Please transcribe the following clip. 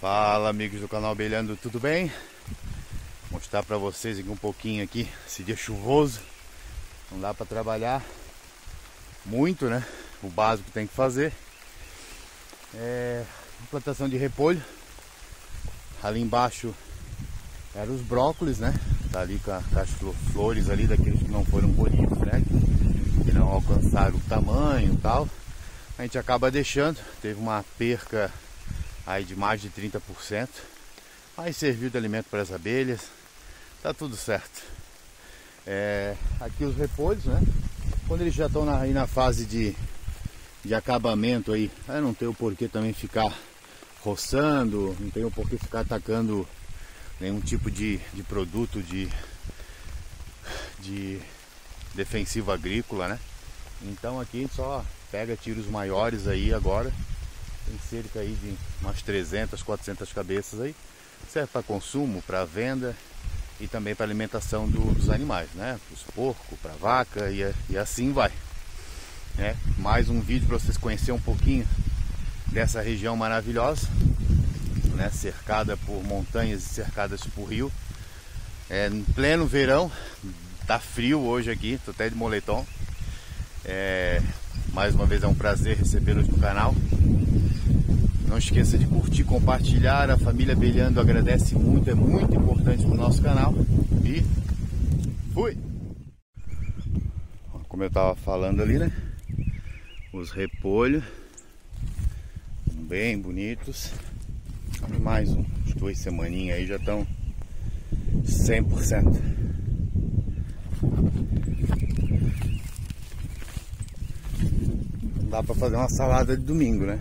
Fala amigos do canal Abelhando, tudo bem? Vou mostrar para vocês aqui um pouquinho aqui, esse dia chuvoso, não dá para trabalhar muito, né? O básico tem que fazer. Plantação de repolho, ali embaixo eram os brócolis, né? Tá ali com as flores ali, daqueles que não foram colhidos, né? Que não alcançaram o tamanho e tal. A gente acaba deixando, teve uma perca aí de mais de 30%, mas serviu de alimento para as abelhas, tá tudo certo. Aqui os repolhos, né? Quando eles já estão aí na fase de acabamento aí, não tem o porquê também ficar roçando, não tem o porquê ficar atacando nenhum tipo de produto de defensivo agrícola, né? Então aqui a gente só pega tiros maiores aí agora. Tem cerca aí de umas 300, 400 cabeças aí. Serve para consumo, para venda e também para alimentação dos animais, né? Para os porcos, para vaca e assim vai. Mais um vídeo para vocês conhecerem um pouquinho dessa região maravilhosa, né? Cercada por montanhas e cercadas por rio. Em pleno verão, tá frio hoje aqui, tô até de moletom. Mais uma vez é um prazer recebê-los no canal. Não esqueça de curtir, compartilhar. A família Abelhando agradece muito, é muito importante para o nosso canal. E fui! Como eu estava falando ali, né? Os repolhos, bem bonitos. Mais umas 2 semaninhas aí já estão 100%. Dá para fazer uma salada de domingo, né?